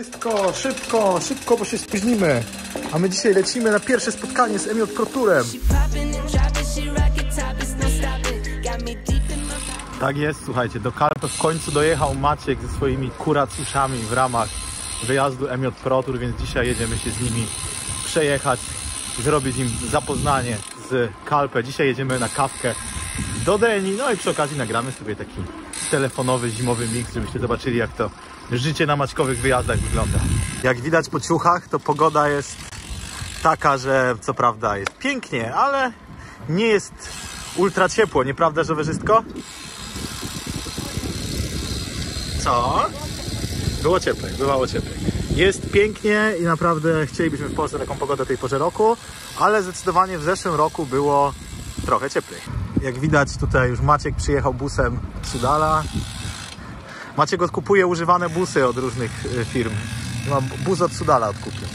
Wszystko, szybko, szybko, bo się spóźnimy. A my dzisiaj lecimy na pierwsze spotkanie z MJ Pro Tourem. Tak jest, słuchajcie, do Calpe w końcu dojechał Maciek ze swoimi kuracuszami w ramach wyjazdu MJ Pro Tour, więc dzisiaj jedziemy się z nimi przejechać, zrobić im zapoznanie z Calpe. Dzisiaj jedziemy na kawkę do Deni, no i przy okazji nagramy sobie taki telefonowy, zimowy mix, żebyście zobaczyli, jak to życie na maćkowych wyjazdach wygląda. Jak widać po ciuchach, to pogoda jest taka, że co prawda jest pięknie, ale nie jest ultra ciepło, nieprawda, że Wyżystko? Co? Było cieplej, bywało cieplej. Jest pięknie i naprawdę chcielibyśmy w Polsce taką pogodę tej porze roku, ale zdecydowanie w zeszłym roku było trochę cieplej. Jak widać, tutaj już Maciek przyjechał busem Sudala. Maciek odkupuje używane busy od różnych firm. Bus od Sudala odkupił.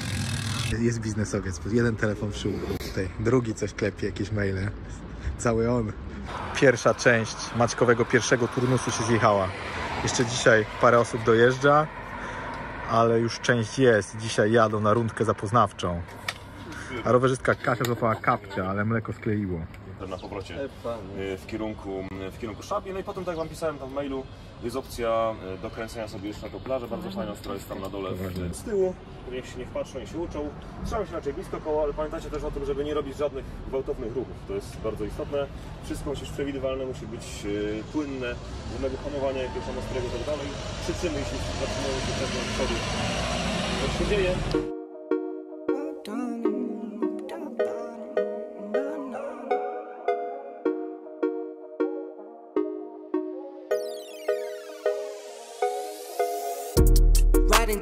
Jest biznesowiec, jeden telefon przy uchu, tutaj drugi coś klepie, jakieś maile. Cały on. Pierwsza część maćkowego pierwszego turnusu się zjechała. Jeszcze dzisiaj parę osób dojeżdża, ale już część jest. Dzisiaj jadą na rundkę zapoznawczą. A rowerzystka Kasia złapała kapcia, ale mleko skleiło. Na powrocie w kierunku Szabi. No i potem, tak jak wam pisałem tam w mailu, jest opcja dokręcenia sobie już na koplarze. Bardzo fajna sprawa jest tam na dole z tyłu. Niech się nie wpatrzą, niech się uczą. Trzymamy się raczej blisko koło, ale pamiętajcie też o tym, żeby nie robić żadnych gwałtownych ruchów. To jest bardzo istotne. Wszystko musi być przewidywalne, musi być płynne, żadnego hamowania, jakiegoś tam ostrego i tak dalej. Krzyczymy, jeśli zatrzymujemy się też do przodu. Co się dzieje?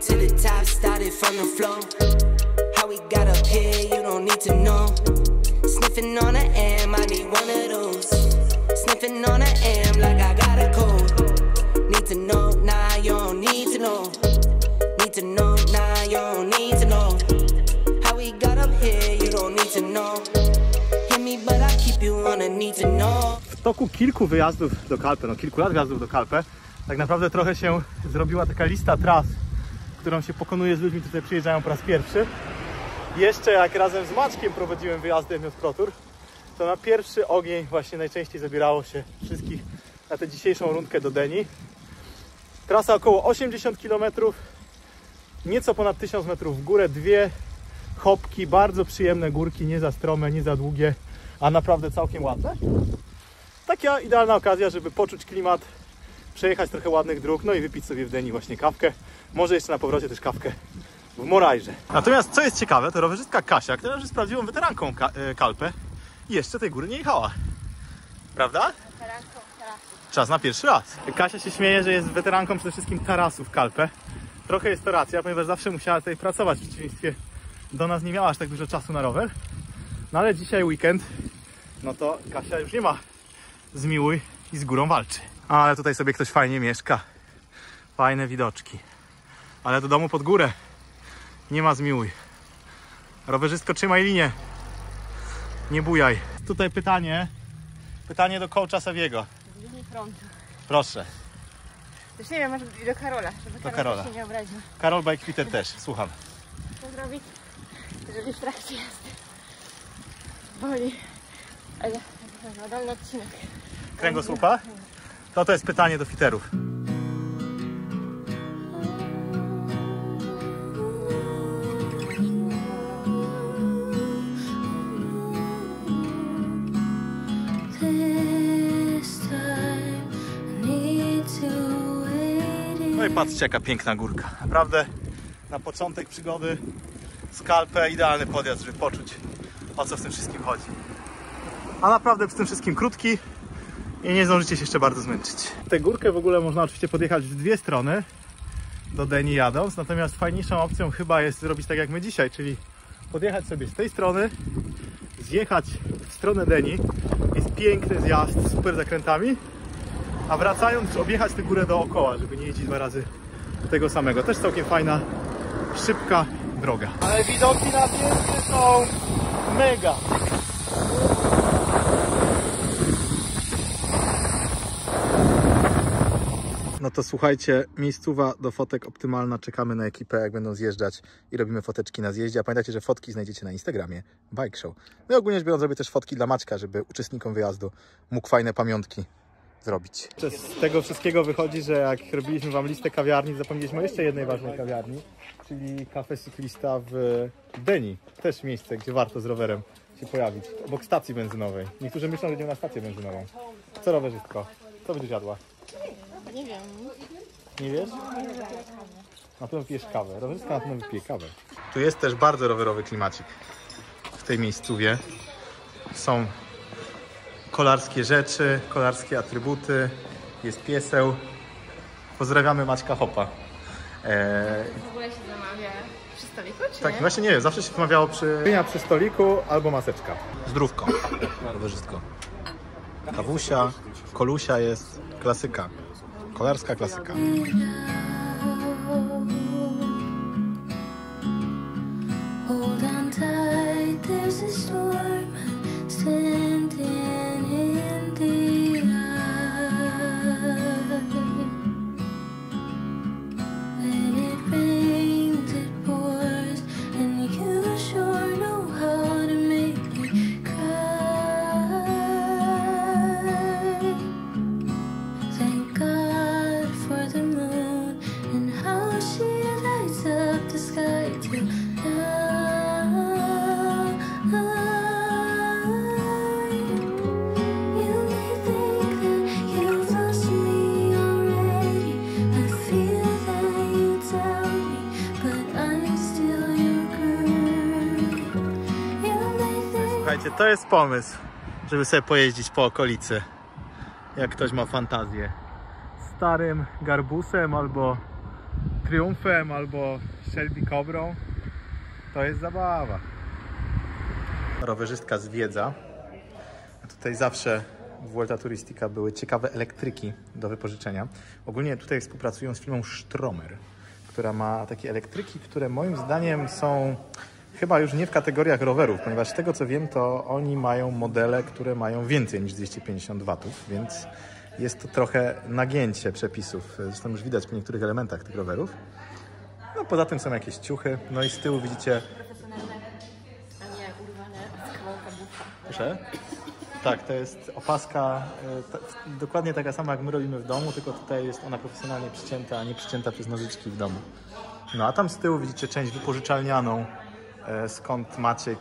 To the top, started from the floor. How we got up here, you don't need to know. Sniffing on a M, I need one of those. Sniffing on a M, like I got a cold. Need to know, nah, you don't need to know. Need to know, nah, you don't need to know. How we got up here, you don't need to know. Hit me, but I keep you on a need to know. W toku kilku wyjazdów do Calpe, no kilku lat wyjazdów do Calpe, tak naprawdę trochę się zrobiła taka lista tras, którą się pokonuje z ludźmi, którzy tutaj przyjeżdżają po raz pierwszy. Jeszcze jak razem z Maćkiem prowadziłem wyjazdy MJ Pro Tour, to na pierwszy ogień właśnie najczęściej zabierało się wszystkich na tę dzisiejszą rundkę do Deni. Trasa około 80 km, nieco ponad 1000 metrów w górę, dwie chopki, bardzo przyjemne górki, nie za strome, nie za długie, a naprawdę całkiem ładne. Taka idealna okazja, żeby poczuć klimat, przejechać trochę ładnych dróg, no i wypić sobie w Deni właśnie kawkę. Może jeszcze na powrocie też kawkę w Morajrze. Natomiast co jest ciekawe, to rowerzystka Kasia, która już jest prawdziwą weteranką Calpe, jeszcze tej góry nie jechała. Prawda? Weteranką tarasów. Czas na pierwszy raz. Kasia się śmieje, że jest weteranką przede wszystkim tarasów Calpe. Trochę jest to racja, ponieważ zawsze musiała tutaj pracować, w przeciwieństwie do nas nie miała aż tak dużo czasu na rower. No ale dzisiaj weekend, no to Kasia już nie ma zmiłuj i z górą walczy. Ale tutaj sobie ktoś fajnie mieszka. Fajne widoczki. Ale do domu pod górę. Nie ma zmiłuj. Rowerzysko, trzymaj linię. Nie bujaj. Tutaj pytanie. Pytanie do coacha Sewiego. Zmieni prąd. Proszę. Już nie wiem, może do Karola. Żeby do Karola. Się nie obraził. Karol by Twitter też. Słucham. Co zrobić, żeby w trakcie jazdy boli. Ale na dolny odcinek. Kręgosłupa? To jest pytanie do fiterów. No i patrzcie, jaka piękna górka. Naprawdę na początek przygody z Calpe idealny podjazd, żeby poczuć, o co w tym wszystkim chodzi. A naprawdę przy tym wszystkim krótki. I nie zdążycie się jeszcze bardzo zmęczyć. Tę górkę w ogóle można oczywiście podjechać w dwie strony do Deni jadąc, natomiast fajniejszą opcją chyba jest zrobić tak jak my dzisiaj, czyli podjechać sobie z tej strony, zjechać w stronę Deni. Jest piękny zjazd z super zakrętami, a wracając objechać tę górę dookoła, żeby nie jeździć dwa razy tego samego. Też całkiem fajna, szybka droga. Ale widoki na pięknie są mega! No to słuchajcie, miejscowa do fotek optymalna, czekamy na ekipę, jak będą zjeżdżać i robimy foteczki na zjeździe. A pamiętajcie, że fotki znajdziecie na Instagramie Bike Show. No i ogólnie rzecz biorąc, zrobię też fotki dla Maćka, żeby uczestnikom wyjazdu mógł fajne pamiątki zrobić. Z tego wszystkiego wychodzi, że jak robiliśmy wam listę kawiarni, zapomnieliśmy o jeszcze jednej ważnej kawiarni, czyli Kafe Cyklista w Deni. Też miejsce, gdzie warto z rowerem się pojawić, obok stacji benzynowej. Niektórzy myślą, że idziemy na stację benzynową. Co rowerzystko? Co będziesz jadła? Nie wiem. Nie wiesz? Na pewno pijesz kawę. Rowerzystka na pewno wypije kawę. Tu jest też bardzo rowerowy klimacik w tej miejscówie. Są kolarskie rzeczy, kolarskie atrybuty, jest pieseł. Pozdrawiamy Maćka Hopa. W ogóle się zamawia przy stoliku, czy nie? Tak, właśnie nie wiem, zawsze się zamawiało przy stoliku albo maseczka. Zdrówko, rowerzystko. Kawusia, kolusia jest, klasyka. Kolarska klasyka. To jest pomysł, żeby sobie pojeździć po okolicy, jak ktoś ma fantazję. Starym garbusem, albo Triumphem, albo Shelby Cobrą. To jest zabawa. Rowerzystka zwiedza. Tutaj zawsze w Vuelta Touristica były ciekawe elektryki do wypożyczenia. Ogólnie tutaj współpracują z firmą Stromer, która ma takie elektryki, które moim zdaniem są... chyba już nie w kategoriach rowerów, ponieważ z tego co wiem, to oni mają modele, które mają więcej niż 250 watów, więc jest to trochę nagięcie przepisów. Zresztą już widać po niektórych elementach tych rowerów. No poza tym są jakieś ciuchy, no i z tyłu widzicie... profesjonalne, a nie urwane z kawałka buta. Proszę? Tak, to jest opaska dokładnie taka sama, jak my robimy w domu, tylko tutaj jest ona profesjonalnie przycięta, a nie przycięta przez nożyczki w domu. No a tam z tyłu widzicie część wypożyczalnianą, skąd Maciek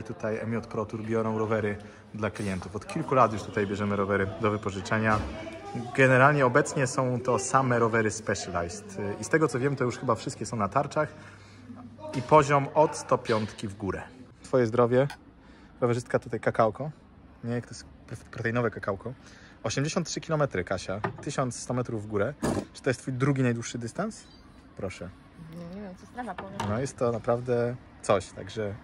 i tutaj MJ Pro Tour biorą rowery dla klientów. Od kilku lat już tutaj bierzemy rowery do wypożyczenia. Generalnie obecnie są to same rowery Specialized. I z tego co wiem, to już chyba wszystkie są na tarczach. I poziom od 105 w górę. Twoje zdrowie. Rowerzystka tutaj kakałko. Nie, to jest proteinowe kakałko. 83 km, Kasia. 1100 metrów w górę. Czy to jest twój drugi najdłuższy dystans? Proszę. Nie wiem, co sprawa powiem. No jest to naprawdę... coś, także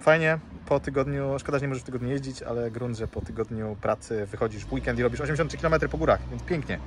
fajnie, po tygodniu, szkoda, że nie możesz w tygodniu jeździć, ale grunt, że po tygodniu pracy wychodzisz w weekend i robisz 83 km po górach, więc pięknie.